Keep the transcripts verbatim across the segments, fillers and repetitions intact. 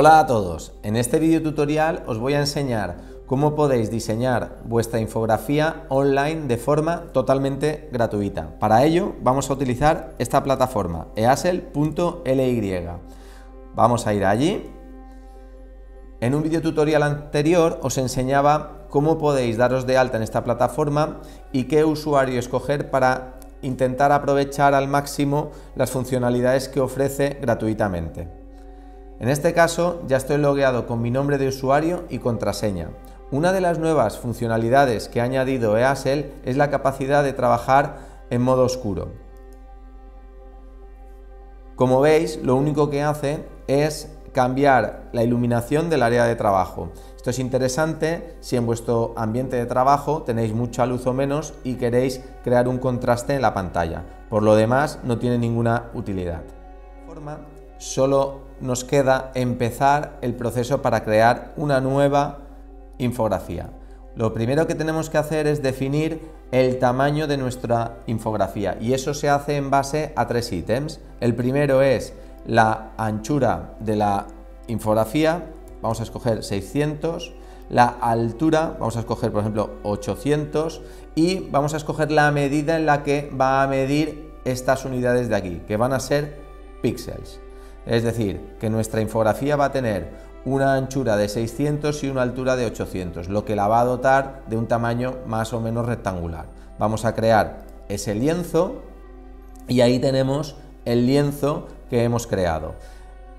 Hola a todos, en este video tutorial os voy a enseñar cómo podéis diseñar vuestra infografía online de forma totalmente gratuita. Para ello vamos a utilizar esta plataforma easil punto ly. Vamos a ir allí. En un video tutorial anterior os enseñaba cómo podéis daros de alta en esta plataforma y qué usuario escoger para intentar aprovechar al máximo las funcionalidades que ofrece gratuitamente. En este caso ya estoy logueado con mi nombre de usuario y contraseña. Una de las nuevas funcionalidades que ha añadido Easil es la capacidad de trabajar en modo oscuro. Como veis, lo único que hace es cambiar la iluminación del área de trabajo. Esto es interesante si en vuestro ambiente de trabajo tenéis mucha luz o menos y queréis crear un contraste en la pantalla. Por lo demás, no tiene ninguna utilidad. Solo nos queda empezar el proceso para crear una nueva infografía. Lo primero que tenemos que hacer es definir el tamaño de nuestra infografía y eso se hace en base a tres ítems. El primero es la anchura de la infografía, vamos a escoger seiscientos, la altura, vamos a escoger por ejemplo ochocientos y vamos a escoger la medida en la que va a medir estas unidades de aquí, que van a ser píxeles. Es decir, que nuestra infografía va a tener una anchura de seiscientos y una altura de ochocientos, lo que la va a dotar de un tamaño más o menos rectangular. Vamos a crear ese lienzo y ahí tenemos el lienzo que hemos creado.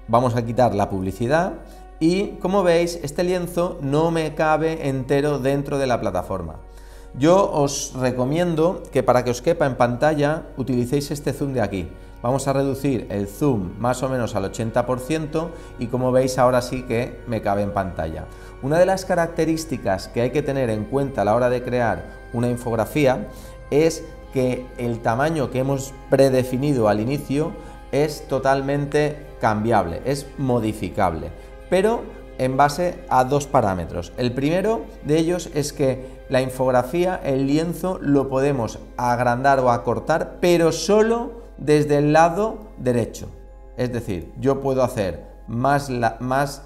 Vamos a quitar la publicidad y, como veis, este lienzo no me cabe entero dentro de la plataforma. Yo os recomiendo que para que os quepa en pantalla utilicéis este zoom de aquí. Vamos a reducir el zoom más o menos al ochenta por ciento y como veis ahora sí que me cabe en pantalla. Una de las características que hay que tener en cuenta a la hora de crear una infografía es que el tamaño que hemos predefinido al inicio es totalmente cambiable, es modificable, pero en base a dos parámetros. El primero de ellos es que la infografía, el lienzo, lo podemos agrandar o acortar, pero solo desde el lado derecho. Es decir, yo puedo hacer más, la, más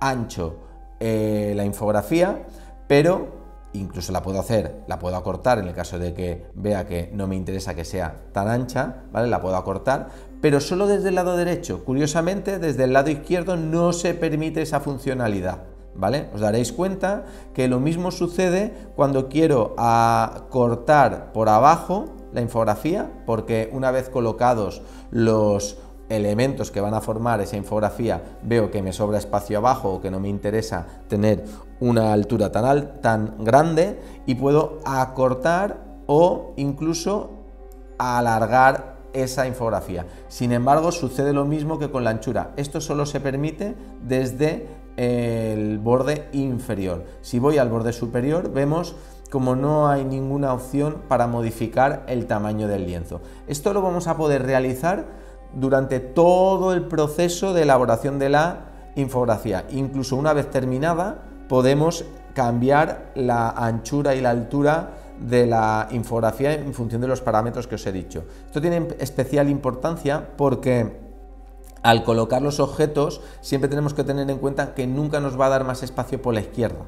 ancho eh, la infografía, pero incluso la puedo hacer, la puedo acortar en el caso de que vea que no me interesa que sea tan ancha, ¿vale? La puedo acortar, pero solo desde el lado derecho. Curiosamente, desde el lado izquierdo no se permite esa funcionalidad. ¿Vale? Os daréis cuenta que lo mismo sucede cuando quiero acortar por abajo la infografía, porque una vez colocados los elementos que van a formar esa infografía veo que me sobra espacio abajo o que no me interesa tener una altura tan, alta, tan grande y puedo acortar o incluso alargar esa infografía. Sin embargo, sucede lo mismo que con la anchura. Esto solo se permite desde el borde inferior. Si voy al borde superior, vemos como no hay ninguna opción para modificar el tamaño del lienzo. Esto lo vamos a poder realizar durante todo el proceso de elaboración de la infografía. Incluso una vez terminada, podemos cambiar la anchura y la altura de la infografía en función de los parámetros que os he dicho. Esto tiene especial importancia porque al colocar los objetos siempre tenemos que tener en cuenta que nunca nos va a dar más espacio por la izquierda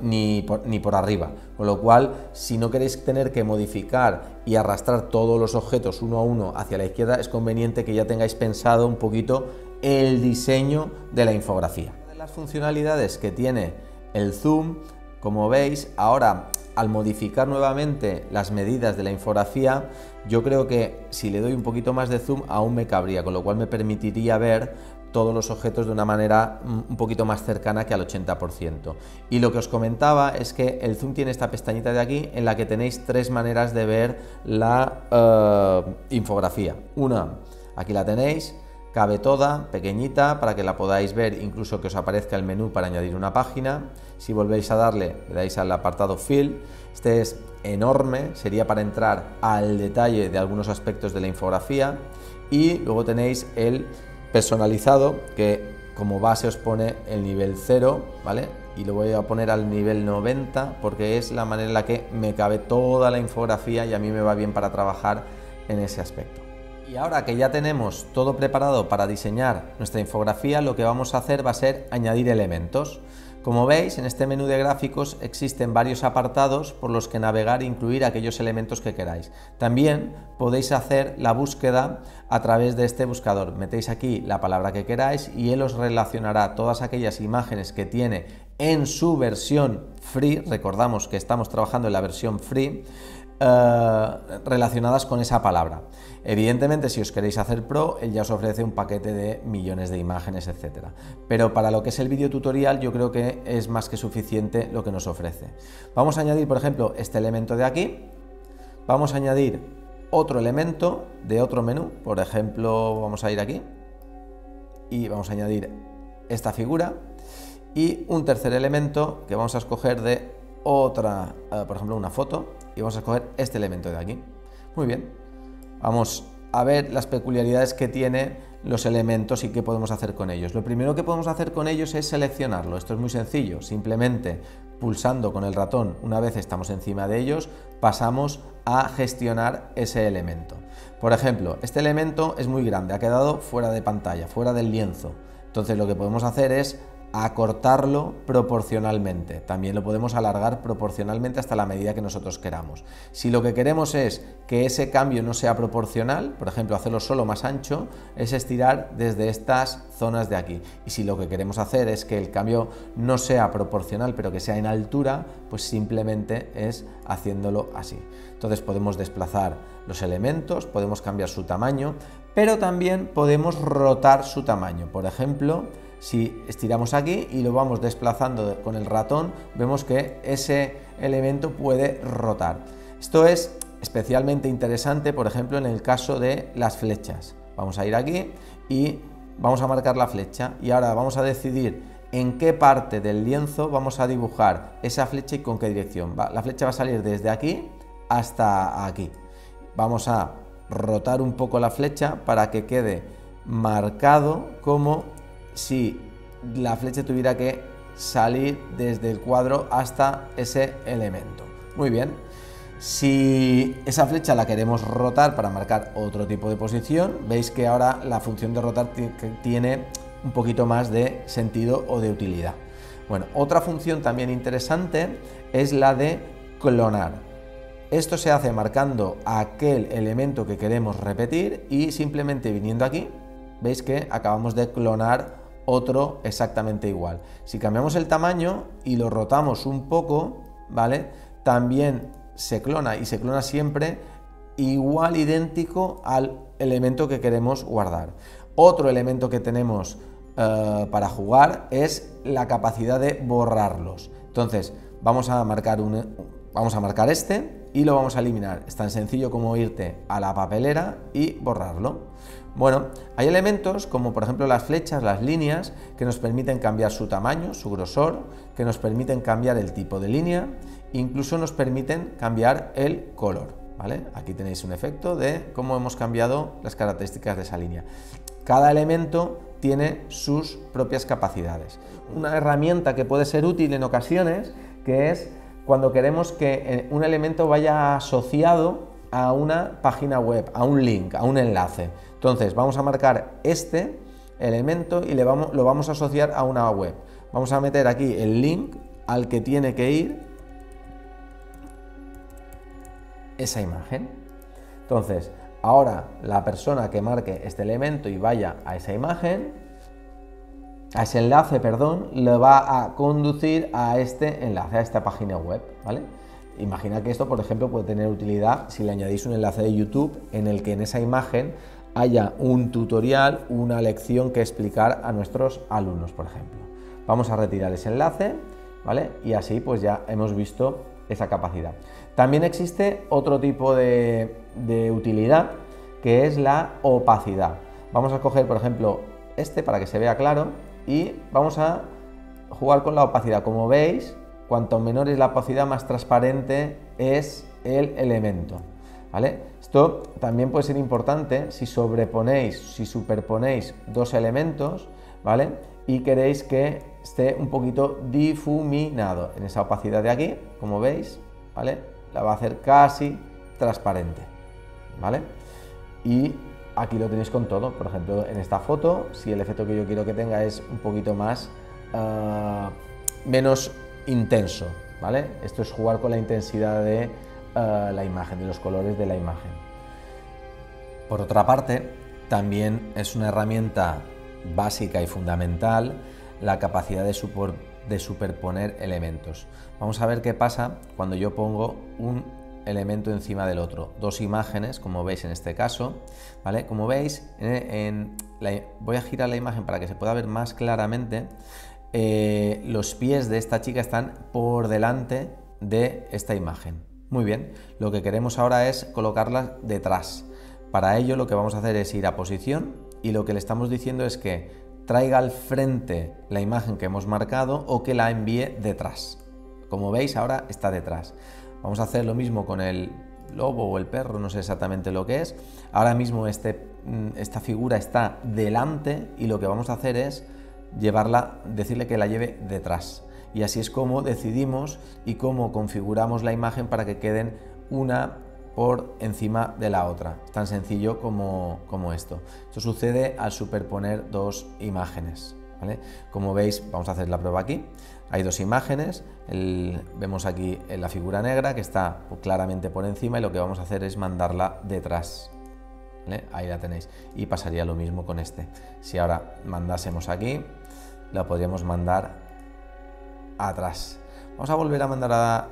ni por, ni por arriba, con lo cual si no queréis tener que modificar y arrastrar todos los objetos uno a uno hacia la izquierda, es conveniente que ya tengáis pensado un poquito el diseño de la infografía. Una de las funcionalidades que tiene el zoom, como veis ahora, al modificar nuevamente las medidas de la infografía, yo creo que si le doy un poquito más de zoom aún me cabría, con lo cual me permitiría ver todos los objetos de una manera un poquito más cercana que al ochenta por ciento. Y lo que os comentaba es que el zoom tiene esta pestañita de aquí en la que tenéis tres maneras de ver la uh, infografía. Una, aquí la tenéis, cabe toda, pequeñita, para que la podáis ver, incluso que os aparezca el menú para añadir una página. Si volvéis a darle, le dais al apartado Fill. Este es enorme, sería para entrar al detalle de algunos aspectos de la infografía. Y luego tenéis el personalizado, que como base os pone el nivel cero, ¿vale? Y lo voy a poner al nivel noventa porque es la manera en la que me cabe toda la infografía y a mí me va bien para trabajar en ese aspecto. Y ahora que ya tenemos todo preparado para diseñar nuestra infografía, lo que vamos a hacer va a ser añadir elementos. Como veis, en este menú de gráficos existen varios apartados por los que navegar e incluir aquellos elementos que queráis. También podéis hacer la búsqueda a través de este buscador. Metéis aquí la palabra que queráis y él os relacionará todas aquellas imágenes que tiene en su versión free. Recordamos que estamos trabajando en la versión free. Eh, relacionadas con esa palabra. Evidentemente, si os queréis hacer pro, él ya os ofrece un paquete de millones de imágenes, etcétera. Pero para lo que es el vídeo tutorial, yo creo que es más que suficiente lo que nos ofrece. Vamos a añadir, por ejemplo, este elemento de aquí. Vamos a añadir otro elemento de otro menú. Por ejemplo, vamos a ir aquí y vamos a añadir esta figura y un tercer elemento que vamos a escoger de otra, eh, por ejemplo, una foto. Y vamos a escoger este elemento de aquí. Muy bien, vamos a ver las peculiaridades que tiene los elementos y qué podemos hacer con ellos. Lo primero que podemos hacer con ellos es seleccionarlo. Esto es muy sencillo, simplemente pulsando con el ratón una vez estamos encima de ellos, pasamos a gestionar ese elemento. Por ejemplo, este elemento es muy grande, ha quedado fuera de pantalla, fuera del lienzo. Entonces lo que podemos hacer es acortarlo proporcionalmente. También lo podemos alargar proporcionalmente hasta la medida que nosotros queramos. Si lo que queremos es que ese cambio no sea proporcional, por ejemplo, hacerlo solo más ancho, es estirar desde estas zonas de aquí. Y si lo que queremos hacer es que el cambio no sea proporcional, pero que sea en altura, pues simplemente es haciéndolo así. Entonces podemos desplazar los elementos, podemos cambiar su tamaño, pero también podemos rotar su tamaño. Por ejemplo, si estiramos aquí y lo vamos desplazando con el ratón, vemos que ese elemento puede rotar. Esto es especialmente interesante, por ejemplo, en el caso de las flechas. Vamos a ir aquí y vamos a marcar la flecha y ahora vamos a decidir en qué parte del lienzo vamos a dibujar esa flecha y con qué dirección. La flecha va a salir desde aquí hasta aquí. Vamos a rotar un poco la flecha para que quede marcado como si la flecha tuviera que salir desde el cuadro hasta ese elemento. Muy bien, si esa flecha la queremos rotar para marcar otro tipo de posición, veis que ahora la función de rotar tiene un poquito más de sentido o de utilidad. Bueno, otra función también interesante es la de clonar. Esto se hace marcando aquel elemento que queremos repetir y simplemente viniendo aquí, veis que acabamos de clonar otro exactamente igual. Si cambiamos el tamaño y lo rotamos un poco, ¿vale? También se clona y se clona siempre igual, idéntico al elemento que queremos guardar. Otro elemento que tenemos eh, para jugar es la capacidad de borrarlos. Entonces, vamos a marcar un, vamos a marcar este y lo vamos a eliminar. Es tan sencillo como irte a la papelera y borrarlo. Bueno, hay elementos como por ejemplo las flechas, las líneas, que nos permiten cambiar su tamaño, su grosor, que nos permiten cambiar el tipo de línea, incluso nos permiten cambiar el color, ¿vale? Aquí tenéis un efecto de cómo hemos cambiado las características de esa línea. Cada elemento tiene sus propias capacidades. Una herramienta que puede ser útil en ocasiones, que es cuando queremos que un elemento vaya asociado a una página web, a un link, a un enlace. Entonces vamos a marcar este elemento y le vamos, lo vamos a asociar a una web. Vamos a meter aquí el link al que tiene que ir esa imagen. Entonces ahora la persona que marque este elemento y vaya a esa imagen, a ese enlace, perdón, le va a conducir a este enlace, a esta página web, ¿vale? Imagina que esto, por ejemplo, puede tener utilidad si le añadís un enlace de YouTube en el que en esa imagen haya un tutorial, una lección que explicar a nuestros alumnos, por ejemplo. Vamos a retirar ese enlace, ¿vale? Y así pues ya hemos visto esa capacidad. También existe otro tipo de, de utilidad, que es la opacidad. Vamos a coger, por ejemplo, este para que se vea claro y vamos a jugar con la opacidad. Como veis, cuanto menor es la opacidad, más transparente es el elemento, ¿vale? Esto también puede ser importante si sobreponéis, si superponéis dos elementos, ¿vale? Y queréis que esté un poquito difuminado. En esa opacidad de aquí, como veis, ¿vale? La va a hacer casi transparente, ¿vale? Y Aquí lo tenéis con todo. Por ejemplo, en esta foto, si el efecto que yo quiero que tenga es un poquito más uh, menos intenso, ¿vale? Esto es jugar con la intensidad de uh, la imagen, de los colores de la imagen. Por otra parte, también es una herramienta básica y fundamental la capacidad de, super, de superponer elementos. Vamos a ver qué pasa cuando yo pongo un elemento encima del otro, dos imágenes, como veis en este caso, ¿vale? Como veis, en, en la, voy a girar la imagen para que se pueda ver más claramente. Eh, los pies de esta chica están por delante de esta imagen. Muy bien, lo que queremos ahora es colocarlas detrás. Para ello lo que vamos a hacer es ir a posición y lo que le estamos diciendo es que traiga al frente la imagen que hemos marcado o que la envíe detrás. Como veis, ahora está detrás. Vamos a hacer lo mismo con el lobo o el perro, no sé exactamente lo que es. Ahora mismo este, esta figura está delante y lo que vamos a hacer es llevarla, decirle que la lleve detrás. Y así es como decidimos y cómo configuramos la imagen para que queden una por encima de la otra. Tan sencillo como, como esto. Esto sucede al superponer dos imágenes, ¿vale? Como veis, vamos a hacer la prueba aquí. Hay dos imágenes, el, vemos aquí la figura negra que está claramente por encima y lo que vamos a hacer es mandarla detrás, ¿vale? Ahí la tenéis. Y pasaría lo mismo con este. Si ahora mandásemos aquí, la podríamos mandar atrás. Vamos a volver a mandarla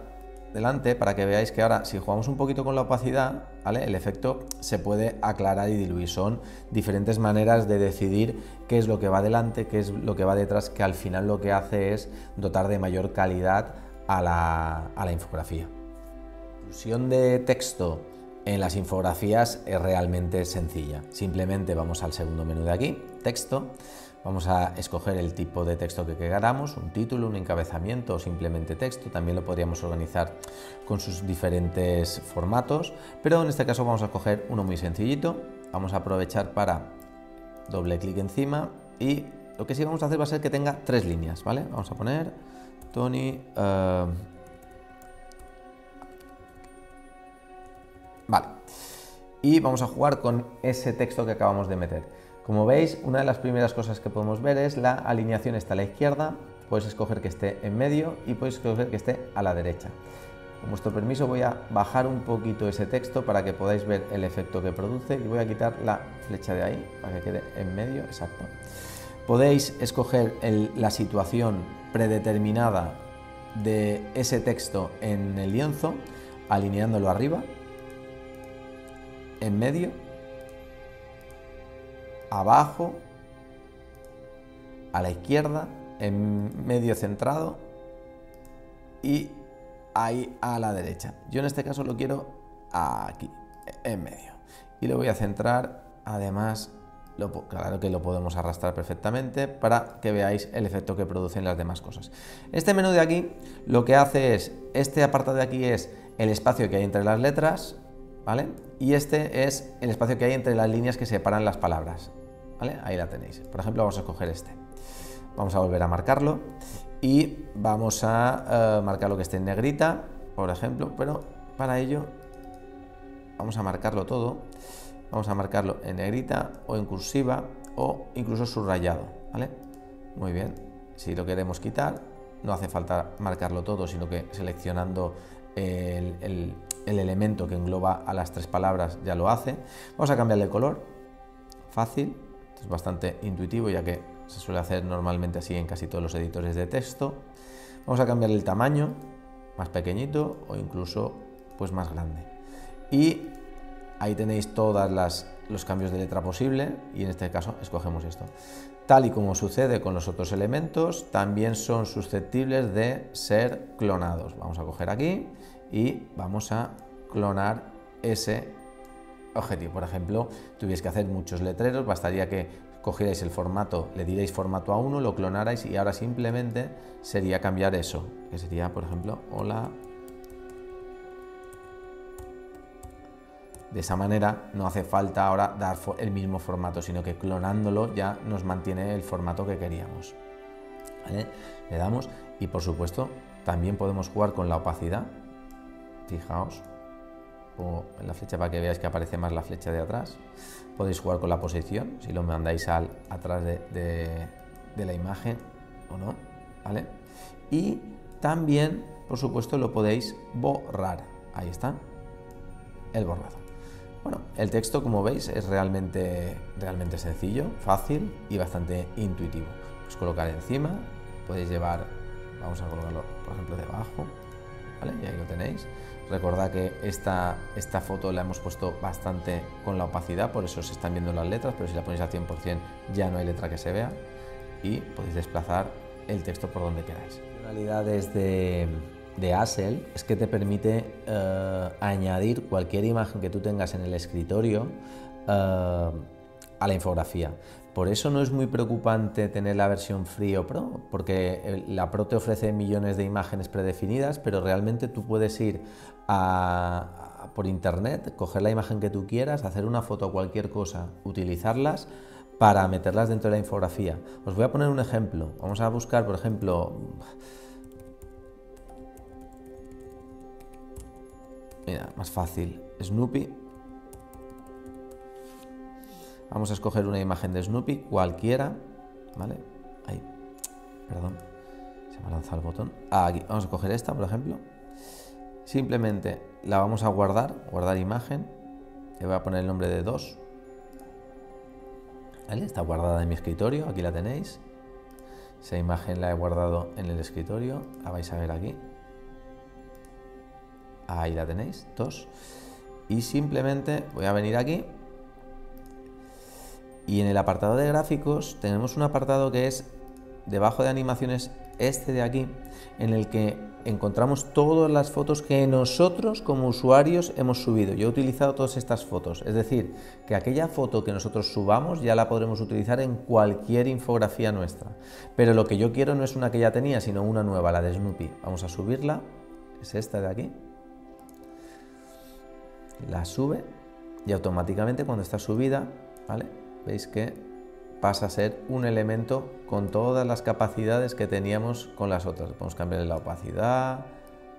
delante para que veáis que ahora, si jugamos un poquito con la opacidad, ¿vale?, el efecto se puede aclarar y diluir. Son diferentes maneras de decidir qué es lo que va delante, qué es lo que va detrás, que al final lo que hace es dotar de mayor calidad a la, a la infografía. La inclusión de texto en las infografías es realmente sencilla. Simplemente vamos al segundo menú de aquí, texto. Vamos a escoger el tipo de texto que queramos, un título, un encabezamiento o simplemente texto. También lo podríamos organizar con sus diferentes formatos, pero en este caso vamos a escoger uno muy sencillito. Vamos a aprovechar para doble clic encima y lo que sí vamos a hacer va a ser que tenga tres líneas, ¿vale? Vamos a poner Tony... Uh... Vale. Y vamos a jugar con ese texto que acabamos de meter. Como veis, una de las primeras cosas que podemos ver es la alineación está a la izquierda, puedes escoger que esté en medio y puedes escoger que esté a la derecha. Con vuestro permiso voy a bajar un poquito ese texto para que podáis ver el efecto que produce y voy a quitar la flecha de ahí para que quede en medio, exacto. Podéis escoger el, la situación predeterminada de ese texto en el lienzo, alineándolo arriba, en medio, abajo, a la izquierda, en medio centrado y ahí a la derecha. Yo en este caso lo quiero aquí, en medio. Y lo voy a centrar, además, lo, claro que lo podemos arrastrar perfectamente para que veáis el efecto que producen las demás cosas. Este menú de aquí lo que hace es, este apartado de aquí es el espacio que hay entre las letras, ¿vale? Y este es el espacio que hay entre las líneas que separan las palabras, ¿vale? Ahí la tenéis. Por ejemplo, vamos a escoger este. Vamos a volver a marcarlo y vamos a eh, marcar lo que esté en negrita, por ejemplo, pero para ello vamos a marcarlo todo. Vamos a marcarlo en negrita o en cursiva o incluso subrayado, ¿vale? Muy bien. Si lo queremos quitar, no hace falta marcarlo todo, sino que seleccionando el... el el elemento que engloba a las tres palabras ya lo hace. Vamos a cambiarle el color, fácil, es bastante intuitivo ya que se suele hacer normalmente así en casi todos los editores de texto. Vamos a cambiarle el tamaño, más pequeñito o incluso pues más grande. Y ahí tenéis todas las los cambios de letra posible y en este caso escogemos esto. Tal y como sucede con los otros elementos, también son susceptibles de ser clonados. Vamos a coger aquí y vamos a clonar ese objetivo. Por ejemplo, tuvierais que hacer muchos letreros, bastaría que cogierais el formato, le dierais formato a uno, lo clonarais y ahora simplemente sería cambiar eso, que sería, por ejemplo, hola. De esa manera no hace falta ahora dar el mismo formato, sino que clonándolo ya nos mantiene el formato que queríamos, ¿vale? Le damos y, por supuesto, también podemos jugar con la opacidad. Fijaos, pongo la flecha para que veáis que aparece más la flecha de atrás. Podéis jugar con la posición, si lo mandáis al atrás de, de, de la imagen o no, ¿vale? Y también, por supuesto, lo podéis borrar. Ahí está, el borrado. Bueno, el texto, como veis, es realmente, realmente sencillo, fácil y bastante intuitivo. Pues colocar encima, podéis llevar, vamos a colocarlo, por ejemplo, debajo, ¿vale? Y ahí lo tenéis. Recordad que esta, esta foto la hemos puesto bastante con la opacidad, por eso se están viendo las letras, pero si la ponéis al cien por cien ya no hay letra que se vea y podéis desplazar el texto por donde queráis. La realidad es de, de Easil es que te permite eh, añadir cualquier imagen que tú tengas en el escritorio eh, a la infografía. Por eso no es muy preocupante tener la versión Free o Pro, porque la Pro te ofrece millones de imágenes predefinidas, pero realmente tú puedes ir a, a, por internet, coger la imagen que tú quieras, hacer una foto o cualquier cosa, utilizarlas para meterlas dentro de la infografía. Os voy a poner un ejemplo. Vamos a buscar, por ejemplo... Mira, más fácil, Snoopy. Vamos a escoger una imagen de Snoopy, cualquiera, ¿vale? Ahí, perdón, se me ha lanzado el botón. Ah, aquí, vamos a coger esta, por ejemplo. Simplemente la vamos a guardar, guardar imagen. Le voy a poner el nombre de dos. ¿Vale? Está guardada en mi escritorio, aquí la tenéis. Esa imagen la he guardado en el escritorio, la vais a ver aquí. Ahí la tenéis, dos. Y simplemente voy a venir aquí. Y en el apartado de gráficos tenemos un apartado que es debajo de animaciones, este de aquí, en el que encontramos todas las fotos que nosotros como usuarios hemos subido. Yo he utilizado todas estas fotos, es decir, que aquella foto que nosotros subamos ya la podremos utilizar en cualquier infografía nuestra. Pero lo que yo quiero no es una que ya tenía, sino una nueva, la de Snoopy. Vamos a subirla, es esta de aquí. La sube y automáticamente cuando está subida, ¿vale? Veis que pasa a ser un elemento con todas las capacidades que teníamos con las otras. Podemos cambiarle la opacidad,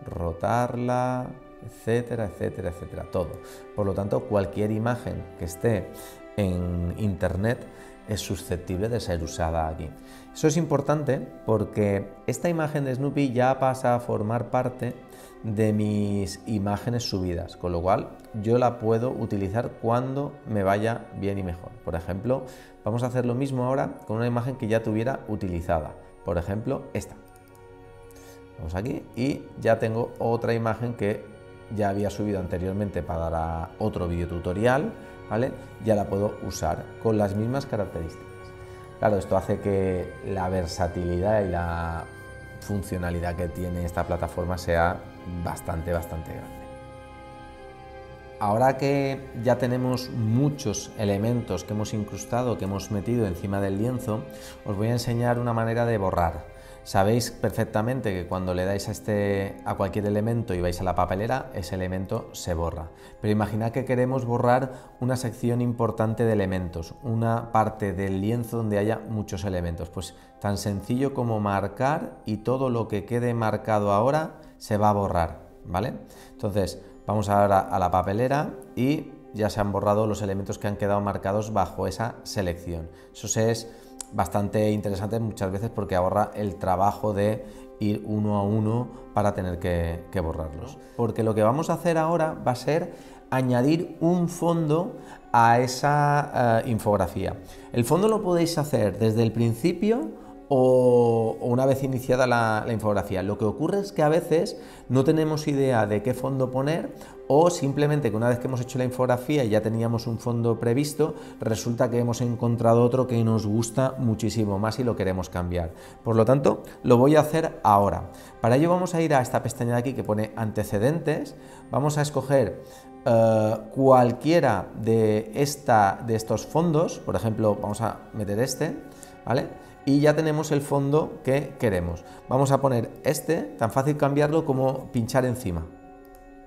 rotarla, etcétera, etcétera, etcétera, todo. Por lo tanto, cualquier imagen que esté en internet es susceptible de ser usada aquí. Eso es importante porque esta imagen de Snoopy ya pasa a formar parte de mis imágenes subidas, con lo cual yo la puedo utilizar cuando me vaya bien y mejor. Por ejemplo, vamos a hacer lo mismo ahora con una imagen que ya tuviera utilizada, por ejemplo esta. Vamos aquí y ya tengo otra imagen que ya había subido anteriormente para otro vídeo tutorial, ¿vale? Ya la puedo usar con las mismas características. Claro, esto hace que la versatilidad y la funcionalidad que tiene esta plataforma sea bastante, bastante grande. Ahora que ya tenemos muchos elementos que hemos incrustado, que hemos metido encima del lienzo, os voy a enseñar una manera de borrar. Sabéis perfectamente que cuando le dais a, este, a cualquier elemento y vais a la papelera, ese elemento se borra. Pero imaginad que queremos borrar una sección importante de elementos, una parte del lienzo donde haya muchos elementos. Pues tan sencillo como marcar y todo lo que quede marcado ahora se va a borrar, ¿vale? Entonces vamos ahora a la papelera y ya se han borrado los elementos que han quedado marcados bajo esa selección. Eso se es... bastante interesante muchas veces porque ahorra el trabajo de ir uno a uno para tener que, que borrarlos. Porque lo que vamos a hacer ahora va a ser añadir un fondo a esa uh, infografía. El fondo lo podéis hacer desde el principio o, o una vez iniciada la, la infografía. Lo que ocurre es que a veces no tenemos idea de qué fondo poner o simplemente que una vez que hemos hecho la infografía y ya teníamos un fondo previsto, resulta que hemos encontrado otro que nos gusta muchísimo más y lo queremos cambiar. Por lo tanto, lo voy a hacer ahora. Para ello vamos a ir a esta pestaña de aquí que pone antecedentes, vamos a escoger eh, cualquiera de, esta, de estos fondos, por ejemplo, vamos a meter este, ¿vale? Y ya tenemos el fondo que queremos. Vamos a poner este, tan fácil cambiarlo como pinchar encima,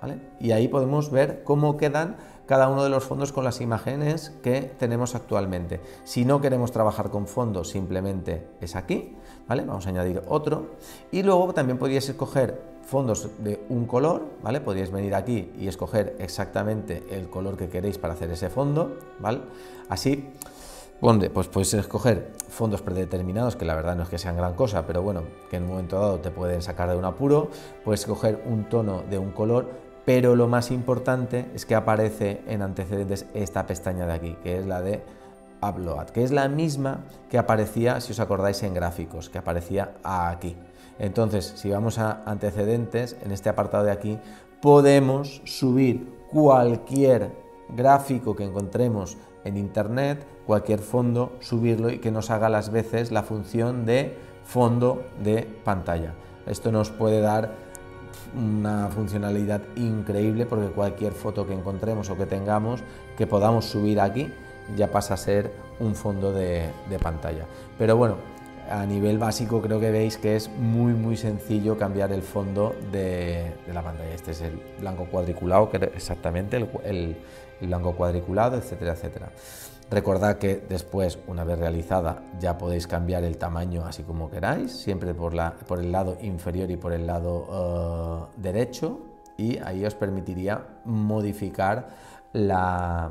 ¿vale? Y ahí podemos ver cómo quedan cada uno de los fondos con las imágenes que tenemos actualmente. Si no queremos trabajar con fondos, simplemente es aquí. ¿vale? Vamos a añadir otro. Y luego también podríais escoger fondos de un color, ¿vale? Podríais venir aquí y escoger exactamente el color que queréis para hacer ese fondo, ¿vale? Así, ¿dónde? Pues podéis escoger fondos predeterminados, que la verdad no es que sean gran cosa, pero bueno, que en un momento dado te pueden sacar de un apuro. Puedes escoger un tono de un color, pero lo más importante es que aparece en antecedentes esta pestaña de aquí, que es la de Upload, que es la misma que aparecía, si os acordáis, en gráficos, que aparecía aquí. Entonces, si vamos a antecedentes, en este apartado de aquí, podemos subir cualquier gráfico que encontremos en internet, cualquier fondo, subirlo y que nos haga las veces la función de fondo de pantalla. Esto nos puede dar una funcionalidad increíble, porque cualquier foto que encontremos o que tengamos que podamos subir aquí ya pasa a ser un fondo de, de pantalla. Pero bueno, a nivel básico creo que veis que es muy muy sencillo cambiar el fondo de, de la pantalla. Este es el blanco cuadriculado, que exactamente el, el, el blanco cuadriculado, etcétera, etcétera. Recordad que después, una vez realizada, ya podéis cambiar el tamaño así como queráis, siempre por, la, por el lado inferior y por el lado uh, derecho, y ahí os permitiría modificar la,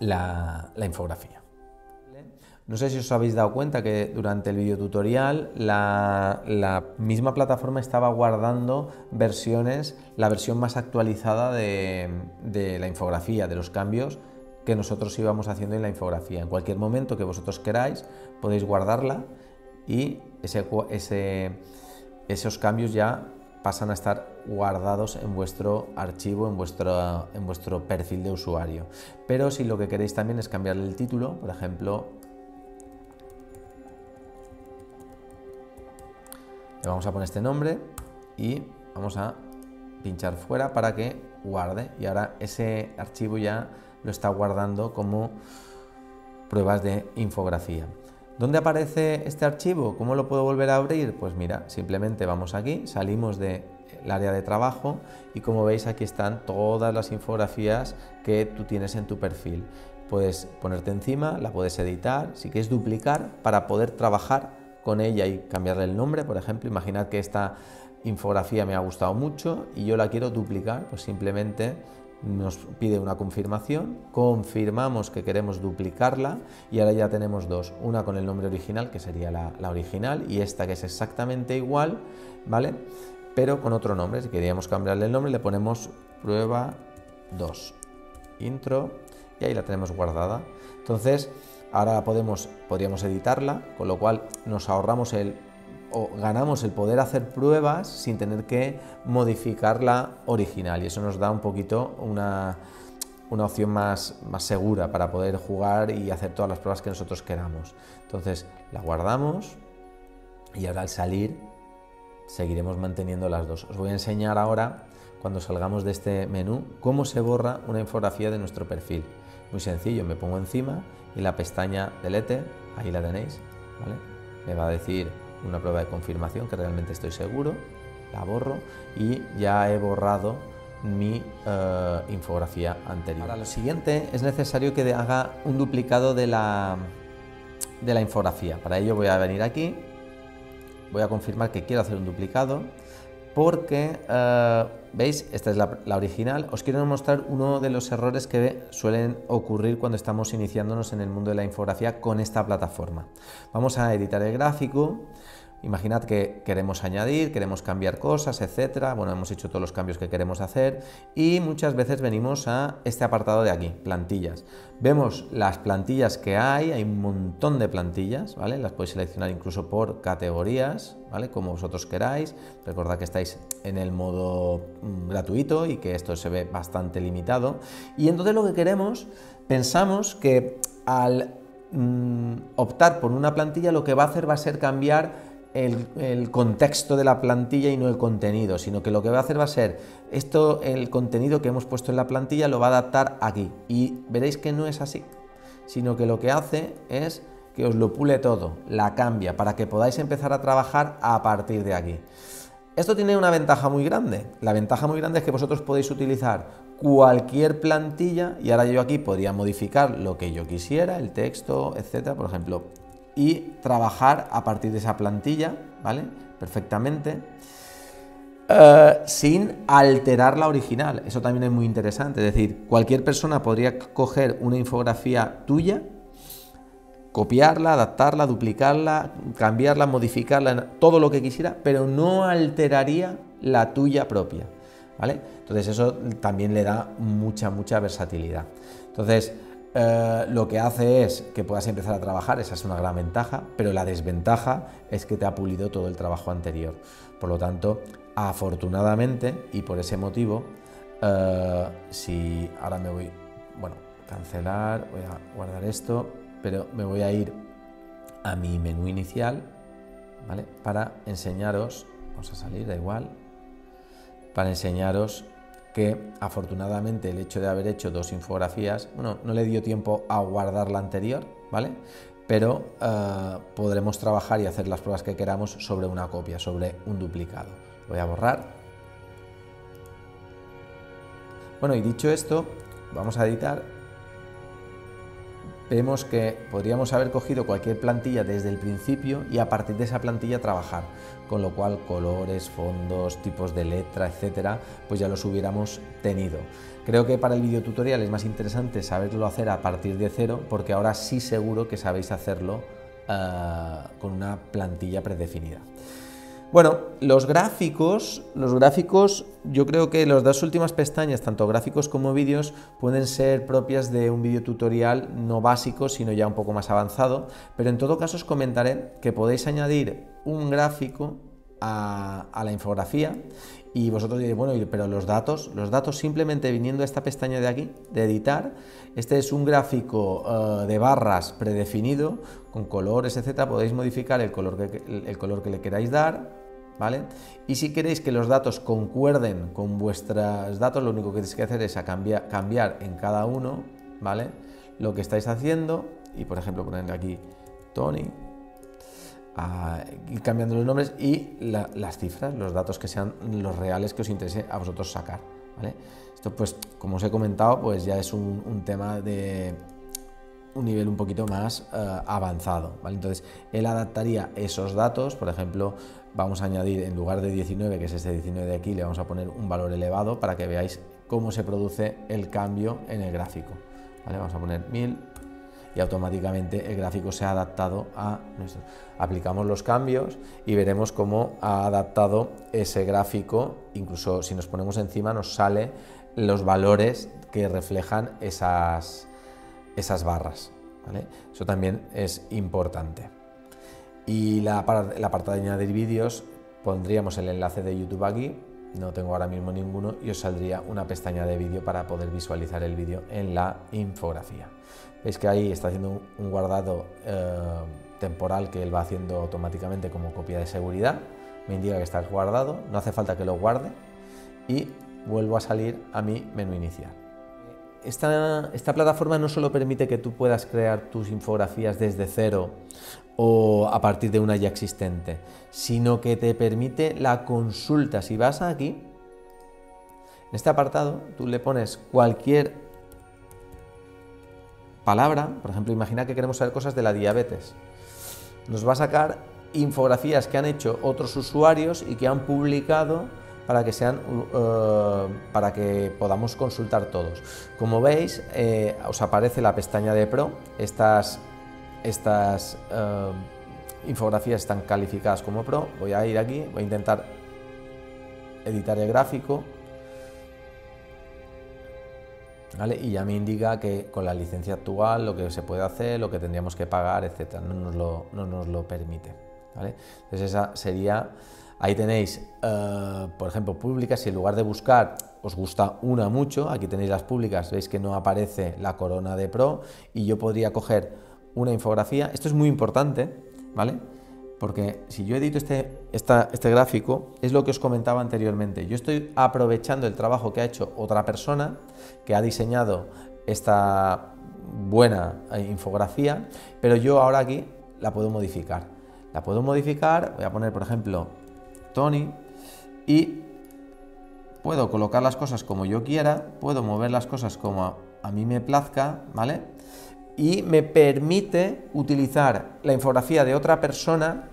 la, la infografía. No sé si os habéis dado cuenta que durante el video tutorial la, la misma plataforma estaba guardando versiones, la versión más actualizada de, de la infografía, de los cambios que nosotros íbamos haciendo en la infografía. En cualquier momento que vosotros queráis podéis guardarla y ese, ese, esos cambios ya pasan a estar guardados en vuestro archivo, en vuestro, en vuestro perfil de usuario. Pero si lo que queréis también es cambiarle el título, por ejemplo, le vamos a poner este nombre y vamos a pinchar fuera para que guarde, y ahora ese archivo ya lo está guardando como pruebas de infografía. ¿Dónde aparece este archivo? ¿Cómo lo puedo volver a abrir? Pues mira, simplemente vamos aquí, salimos del área de trabajo y como veis aquí están todas las infografías que tú tienes en tu perfil. Puedes ponerte encima, la puedes editar, si quieres duplicar para poder trabajar con ella y cambiarle el nombre. Por ejemplo, imaginad que esta infografía me ha gustado mucho y yo la quiero duplicar, pues simplemente nos pide una confirmación, confirmamos que queremos duplicarla y ahora ya tenemos dos, una con el nombre original, que sería la, la original, y esta que es exactamente igual, ¿vale? Pero con otro nombre. Si queríamos cambiarle el nombre le ponemos prueba dos, intro, y ahí la tenemos guardada. Entonces ahora podemos, podríamos editarla, con lo cual nos ahorramos el o ganamos el poder hacer pruebas sin tener que modificar la original, y eso nos da un poquito una, una opción más, más segura para poder jugar y hacer todas las pruebas que nosotros queramos. Entonces la guardamos y ahora al salir seguiremos manteniendo las dos. Os voy a enseñar ahora, cuando salgamos de este menú, cómo se borra una infografía de nuestro perfil. Muy sencillo, me pongo encima y la pestaña Delete, ahí la tenéis, ¿vale? Me va a decir una prueba de confirmación, que realmente estoy seguro, la borro y ya he borrado mi eh, infografía anterior. Ahora lo siguiente, es necesario que haga un duplicado de la, de la infografía. Para ello voy a venir aquí, voy a confirmar que quiero hacer un duplicado, porque, eh, veis, esta es la, la original. Os quiero mostrar uno de los errores que suelen ocurrir cuando estamos iniciándonos en el mundo de la infografía con esta plataforma. Vamos a editar el gráfico. Imaginad que queremos añadir, queremos cambiar cosas, etcétera. Bueno, hemos hecho todos los cambios que queremos hacer y muchas veces venimos a este apartado de aquí, plantillas. Vemos las plantillas que hay, hay un montón de plantillas, ¿vale? Las podéis seleccionar incluso por categorías, ¿vale? Como vosotros queráis. Recordad que estáis en el modo gratuito y que esto se ve bastante limitado. Y entonces lo que queremos, pensamos que al mm, optar por una plantilla lo que va a hacer va a ser cambiar El, el contexto de la plantilla y no el contenido, sino que lo que va a hacer va a ser esto, el contenido que hemos puesto en la plantilla lo va a adaptar aquí, y veréis que no es así, sino que lo que hace es que os lo pule todo, la cambia para que podáis empezar a trabajar a partir de aquí. Esto tiene una ventaja muy grande. La ventaja muy grande es que vosotros podéis utilizar cualquier plantilla y ahora yo aquí podría modificar lo que yo quisiera, el texto, etcétera. Por ejemplo, y trabajar a partir de esa plantilla, ¿vale? Perfectamente, eh, sin alterar la original. Eso también es muy interesante, es decir, cualquier persona podría coger una infografía tuya, copiarla, adaptarla, duplicarla, cambiarla, modificarla, todo lo que quisiera, pero no alteraría la tuya propia, ¿vale? Entonces eso también le da mucha, mucha versatilidad. Entonces, eh, lo que hace es que puedas empezar a trabajar, esa es una gran ventaja, pero la desventaja es que te ha pulido todo el trabajo anterior. Por lo tanto, afortunadamente, y por ese motivo, eh, si ahora me voy, bueno, cancelar, voy a guardar esto, pero me voy a ir a mi menú inicial, ¿vale? Para enseñaros, vamos a salir, da igual, para enseñaros que afortunadamente el hecho de haber hecho dos infografías, bueno, no le dio tiempo a guardar la anterior, ¿vale? Pero eh, podremos trabajar y hacer las pruebas que queramos sobre una copia, sobre un duplicado. Voy a borrar. Bueno, y dicho esto, vamos a editar. Vemos que podríamos haber cogido cualquier plantilla desde el principio y a partir de esa plantilla trabajar, con lo cual colores, fondos, tipos de letra, etcétera, pues ya los hubiéramos tenido. Creo que para el videotutorial es más interesante saberlo hacer a partir de cero, porque ahora sí seguro que sabéis hacerlo uh, con una plantilla predefinida. Bueno, los gráficos, los gráficos, yo creo que las dos últimas pestañas, tanto gráficos como vídeos, pueden ser propias de un videotutorial no básico, sino ya un poco más avanzado, pero en todo caso os comentaré que podéis añadir un gráfico a, a la infografía y vosotros diréis, bueno, pero los datos, los datos simplemente viniendo a esta pestaña de aquí, de editar, este es un gráfico uh, de barras predefinido, con colores, etcétera, podéis modificar el color que, el color que le queráis dar, ¿vale? Y si queréis que los datos concuerden con vuestros datos, lo único que tenéis que hacer es a cambiar, cambiar en cada uno, ¿vale? Lo que estáis haciendo, y por ejemplo ponerle aquí Tony, a ir cambiando los nombres y la, las cifras, los datos que sean los reales que os interese a vosotros sacar, ¿vale? Esto, pues, como os he comentado, pues ya es un, un tema de un nivel un poquito más uh, avanzado, ¿vale? Entonces, él adaptaría esos datos, por ejemplo, vamos a añadir en lugar de diecinueve, que es este diecinueve de aquí, le vamos a poner un valor elevado para que veáis cómo se produce el cambio en el gráfico, ¿vale? Vamos a poner mil. Y automáticamente el gráfico se ha adaptado a nuestro. Aplicamos los cambios y veremos cómo ha adaptado ese gráfico. Incluso si nos ponemos encima nos sale los valores que reflejan esas, esas barras, ¿vale? Eso también es importante. Y la, la parte de añadir vídeos, pondríamos el enlace de YouTube aquí. No tengo ahora mismo ninguno y os saldría una pestaña de vídeo para poder visualizar el vídeo en la infografía. Veis que ahí está haciendo un guardado eh, temporal que él va haciendo automáticamente como copia de seguridad. Me indica que está guardado, no hace falta que lo guarde y vuelvo a salir a mi menú inicial. Esta, esta plataforma no solo permite que tú puedas crear tus infografías desde cero o a partir de una ya existente, sino que te permite la consulta. Si vas aquí, en este apartado, tú le pones cualquier palabra, por ejemplo, imagina que queremos saber cosas de la diabetes. Nos va a sacar infografías que han hecho otros usuarios y que han publicado para que sean, uh, para que podamos consultar todos. Como veis, eh, os aparece la pestaña de Pro. Estas, estas uh, infografías están calificadas como Pro. Voy a ir aquí, voy a intentar editar el gráfico, ¿vale? Y ya me indica que con la licencia actual lo que se puede hacer, lo que tendríamos que pagar, etcétera. No nos lo, no nos lo permite, ¿vale? Entonces esa sería... Ahí tenéis, uh, por ejemplo, públicas. Si en lugar de buscar os gusta una mucho, aquí tenéis las públicas, veis que no aparece la corona de Pro y yo podría coger una infografía. Esto es muy importante, ¿vale? Porque si yo edito este, esta, este gráfico, es lo que os comentaba anteriormente. Yo estoy aprovechando el trabajo que ha hecho otra persona que ha diseñado esta buena infografía, pero yo ahora aquí la puedo modificar. La puedo modificar, voy a poner, por ejemplo, Tony, y puedo colocar las cosas como yo quiera, puedo mover las cosas como a, a mí me plazca, ¿vale? y me permite utilizar la infografía de otra persona,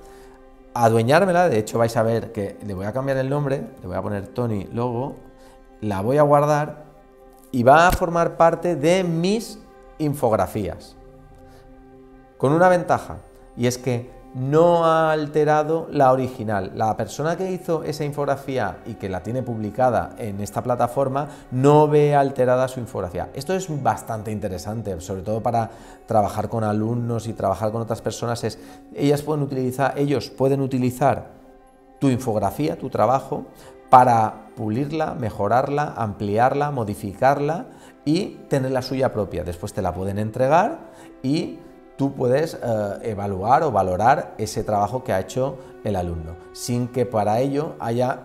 adueñármela. De hecho vais a ver que le voy a cambiar el nombre, le voy a poner Tony Logo, la voy a guardar y va a formar parte de mis infografías, con una ventaja, y es que no ha alterado la original. La persona que hizo esa infografía y que la tiene publicada en esta plataforma no ve alterada su infografía. Esto es bastante interesante, sobre todo para trabajar con alumnos y trabajar con otras personas. Es, ellas pueden utilizar, ellos pueden utilizar tu infografía, tu trabajo, para pulirla, mejorarla, ampliarla, modificarla y tener la suya propia. Después te la pueden entregar y tú puedes eh, evaluar o valorar ese trabajo que ha hecho el alumno, sin que para ello haya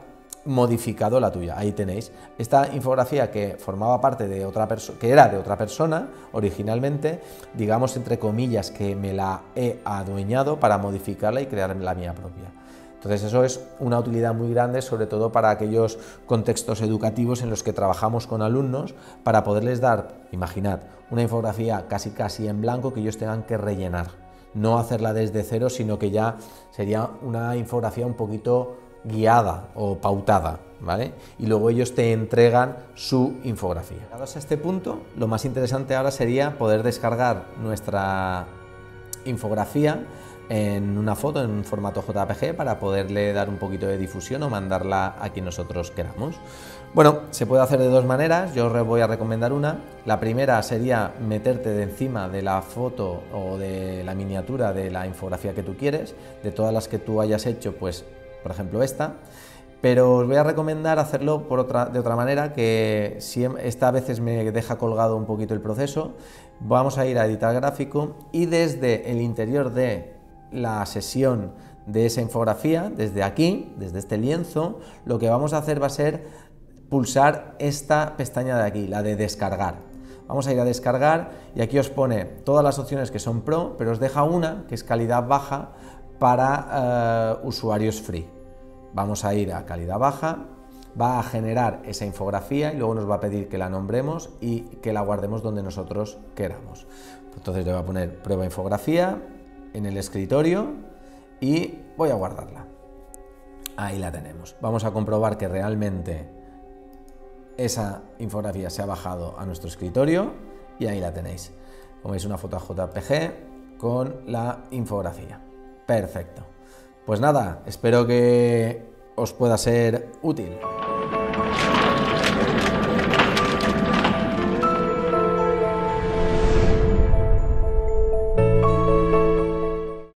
modificado la tuya. Ahí tenéis esta infografía que formaba parte de otra persona, que era de otra persona originalmente, digamos entre comillas que me la he adueñado para modificarla y crear la mía propia. Entonces eso es una utilidad muy grande, sobre todo para aquellos contextos educativos en los que trabajamos con alumnos, para poderles dar, imaginad, una infografía casi casi en blanco que ellos tengan que rellenar. No hacerla desde cero, sino que ya sería una infografía un poquito guiada o pautada, ¿vale? Y luego ellos te entregan su infografía. Llegados a este punto, lo más interesante ahora sería poder descargar nuestra infografía en una foto, en un formato J P G, para poderle dar un poquito de difusión o mandarla a quien nosotros queramos. Bueno, se puede hacer de dos maneras, yo os voy a recomendar una. La primera sería meterte de encima de la foto o de la miniatura de la infografía que tú quieres, de todas las que tú hayas hecho, pues por ejemplo esta, pero os voy a recomendar hacerlo por otra, de otra manera, que si esta a veces me deja colgado un poquito el proceso. Vamos a ir a editar gráfico y desde el interior de la sesión de esa infografía, desde aquí, desde este lienzo, lo que vamos a hacer va a ser pulsar esta pestaña de aquí, la de descargar. Vamos a ir a descargar y aquí os pone todas las opciones que son pro, pero os deja una que es calidad baja para eh, usuarios free. Vamos a ir a calidad baja, va a generar esa infografía y luego nos va a pedir que la nombremos y que la guardemos donde nosotros queramos. Entonces le voy a poner prueba infografía en el escritorio y voy a guardarla. Ahí la tenemos. Vamos a comprobar que realmente esa infografía se ha bajado a nuestro escritorio y ahí la tenéis. Como veis, una foto J P G con la infografía. Perfecto. Pues nada, espero que os pueda ser útil.